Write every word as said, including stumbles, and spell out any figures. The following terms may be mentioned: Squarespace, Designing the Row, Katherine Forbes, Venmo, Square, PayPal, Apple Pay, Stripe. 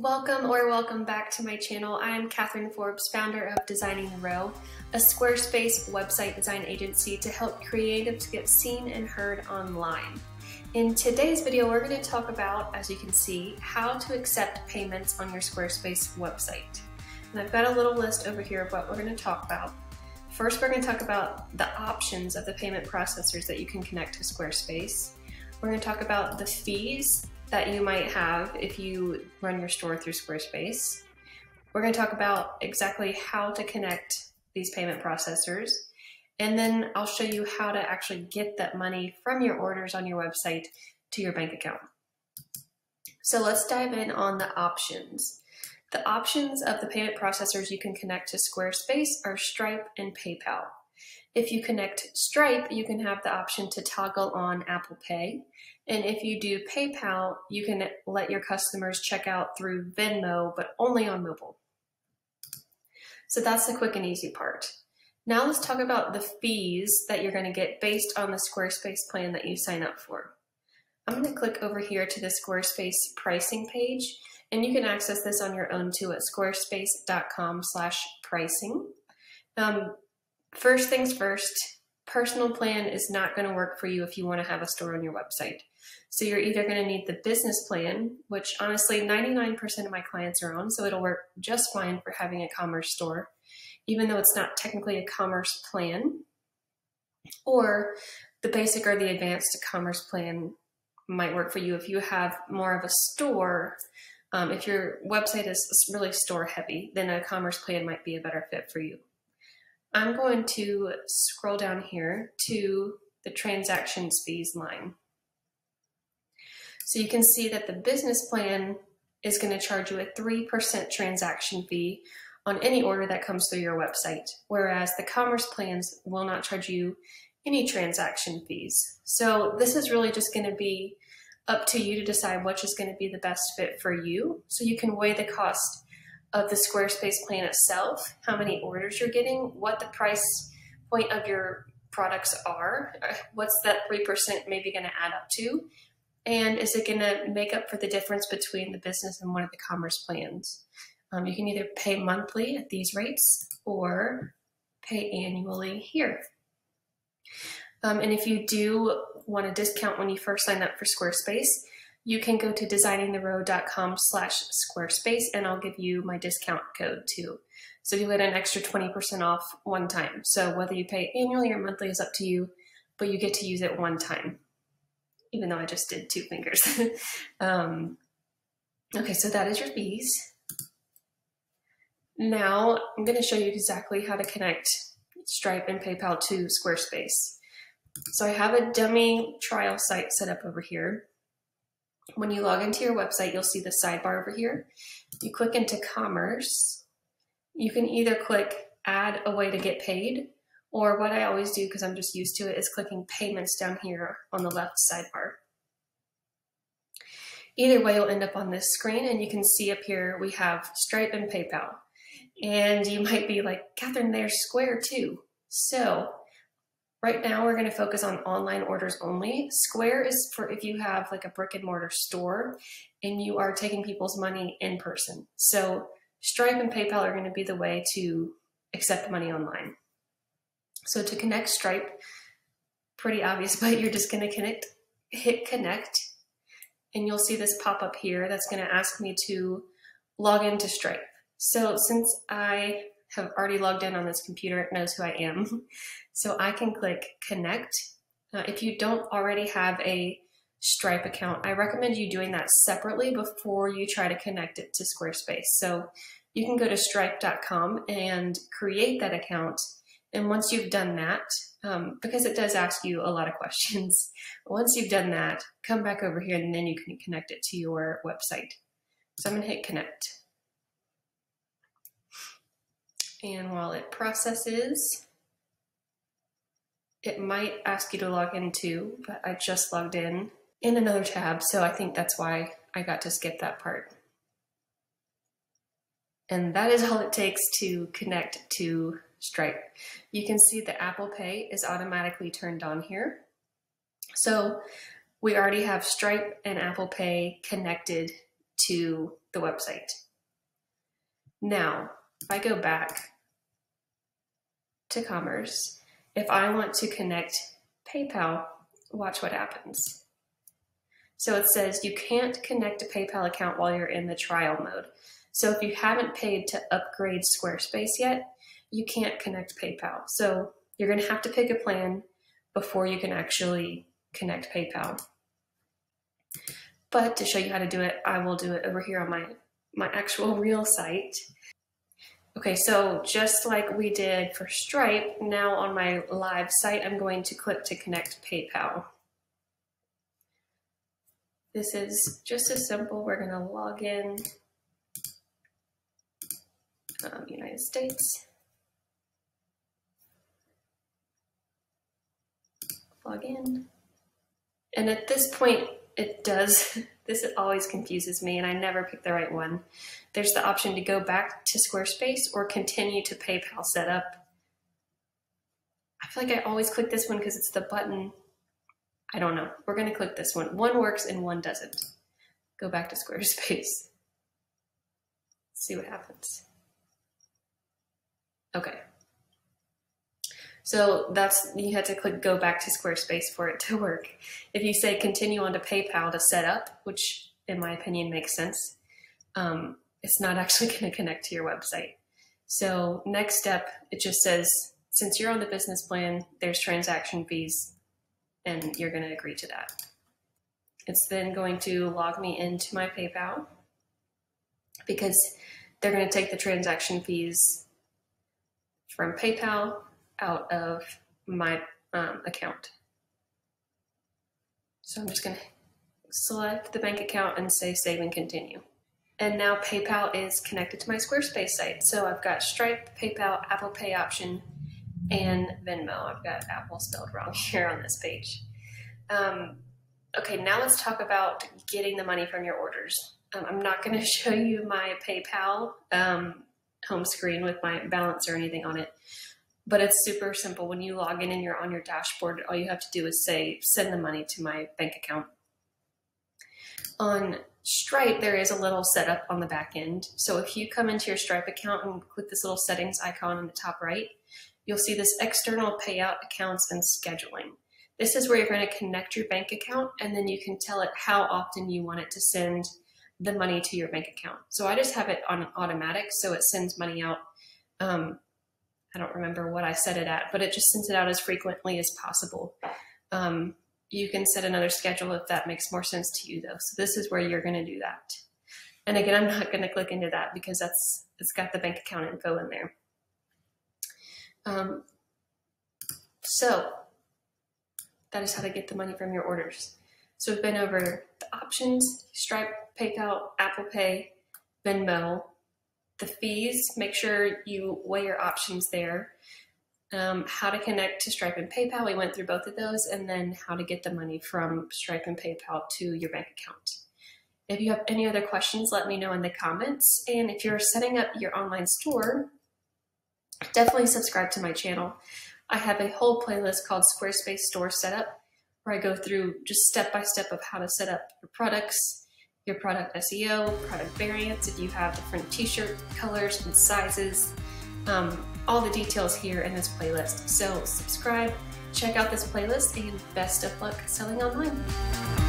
Welcome or welcome back to my channel. I'm Katherine Forbes, founder of Designing the Row, a Squarespace website design agency to help creatives get seen and heard online. In today's video, we're going to talk about, as you can see, how to accept payments on your Squarespace website. And I've got a little list over here of what we're going to talk about. First, we're going to talk about the options of the payment processors that you can connect to Squarespace. We're going to talk about the fees that you might have if you run your store through Squarespace. We're going to talk about exactly how to connect these payment processors, and then I'll show you how to actually get that money from your orders on your website to your bank account. So let's dive in on the options. The options of the payment processors you can connect to Squarespace are Stripe and PayPal. If you connect Stripe, you can have the option to toggle on Apple Pay. And if you do PayPal, you can let your customers check out through Venmo, but only on mobile. So that's the quick and easy part. Now let's talk about the fees that you're going to get based on the Squarespace plan that you sign up for. I'm going to click over here to the Squarespace pricing page, and you can access this on your own too at squarespace dot com slash pricing. Um, First things first, personal plan is not going to work for you if you want to have a store on your website. So you're either going to need the business plan, which honestly ninety-nine percent of my clients are on, so it'll work just fine for having a commerce store, even though it's not technically a commerce plan, or the basic or the advanced commerce plan might work for you if you have more of a store. Um, if your website is really store heavy, then a commerce plan might be a better fit for you. I'm going to scroll down here to the transactions fees line. So you can see that the business plan is going to charge you a three percent transaction fee on any order that comes through your website, whereas the commerce plans will not charge you any transaction fees. So this is really just going to be up to you to decide which is going to be the best fit for you. So you can weigh the cost of the Squarespace plan itself, how many orders you're getting, what the price point of your products are, what's that three percent maybe going to add up to, and is it going to make up for the difference between the business and one of the commerce plans. Um, you can either pay monthly at these rates or pay annually here. Um, and if you do want a discount when you first sign up for Squarespace, you can go to designing the row dot com slash Squarespace and I'll give you my discount code too. So you get an extra twenty percent off one time. So whether you pay annually or monthly is up to you, but you get to use it one time, even though I just did two fingers. um, okay, so that is your fees. Now I'm going to show you exactly how to connect Stripe and PayPal to Squarespace. So I have a dummy trial site set up over here. When you log into your website, you'll see the sidebar over here. You click into commerce. You can either click add a way to get paid, or what I always do, because I'm just used to it, is clicking payments down here on the left sidebar. Either way, you'll end up on this screen, and you can see up here we have Stripe and PayPal. And you might be like, Katherine, there's Square too. So right now, we're going to focus on online orders only. Square is for if you have like a brick and mortar store and you are taking people's money in person. So Stripe and PayPal are going to be the way to accept money online. So to connect Stripe, pretty obvious, but you're just going to connect, hit connect, and you'll see this pop up here that's going to ask me to log into Stripe. So since I have already logged in on this computer, it knows who I am. So I can click connect. Uh, if you don't already have a Stripe account, I recommend you doing that separately before you try to connect it to Squarespace. So you can go to stripe dot com and create that account. And once you've done that, um, because it does ask you a lot of questions, once you've done that, come back over here and then you can connect it to your website. So I'm gonna hit connect. And while it processes, it might ask you to log in too, but I just logged in in another tab, so I think that's why I got to skip that part. And that is all it takes to connect to Stripe. You can see the Apple Pay is automatically turned on here. So we already have Stripe and Apple Pay connected to the website. Now, if I go back to commerce, if I want to connect PayPal, watch what happens. So it says you can't connect a PayPal account while you're in the trial mode. So if you haven't paid to upgrade Squarespace yet, you can't connect PayPal. So you're going to have to pick a plan before you can actually connect PayPal. But to show you how to do it, I will do it over here on my, my actual real site. Okay, so just like we did for Stripe, now on my live site, I'm going to click to connect PayPal. This is just as simple. We're going to log in, um, United States. Log in. And at this point, it does, this always confuses me and I never pick the right one. There's the option to go back to Squarespace or continue to PayPal setup. I feel like I always click this one because it's the button. I don't know. We're going to click this one. One works and one doesn't. Go back to Squarespace. See what happens. Okay. So that's, you had to click go back to Squarespace for it to work. If you say continue on to PayPal to set up, which in my opinion makes sense, um, it's not actually going to connect to your website. So next step, it just says, since you're on the business plan, there's transaction fees and you're going to agree to that. It's then going to log me into my PayPal because they're going to take the transaction fees from PayPal out of my um, account. So I'm just going to select the bank account and say save and continue. And now PayPal is connected to my Squarespace site. So I've got Stripe, PayPal, Apple Pay option, and Venmo. I've got Apple spelled wrong here on this page. Um, okay, now let's talk about getting the money from your orders. Um, I'm not going to show you my PayPal um, home screen with my balance or anything on it. But it's super simple. When you log in and you're on your dashboard, all you have to do is say, send the money to my bank account. On Stripe, there is a little setup on the back end. So if you come into your Stripe account and click this little settings icon in the top right, you'll see this external payout accounts and scheduling. This is where you're going to connect your bank account, and then you can tell it how often you want it to send the money to your bank account. So I just have it on automatic, so it sends money out. Um, I don't remember what I set it at, but it just sends it out as frequently as possible. Um, you can set another schedule if that makes more sense to you though. So this is where you're going to do that. And again, I'm not going to click into that because that's, it's got the bank account info in there. Um, so that is how to get the money from your orders. So we've been over the options, Stripe, PayPal, Apple Pay, Venmo, the fees, make sure you weigh your options there. Um, how to connect to Stripe and PayPal, we went through both of those, and then how to get the money from Stripe and PayPal to your bank account. If you have any other questions, let me know in the comments. And if you're setting up your online store, definitely subscribe to my channel. I have a whole playlist called Squarespace Store Setup, where I go through just step-by-step of how to set up your products, your product S E O, product variants, if you have different t-shirt colors and sizes, um, all the details here in this playlist. So subscribe, check out this playlist, and best of luck selling online.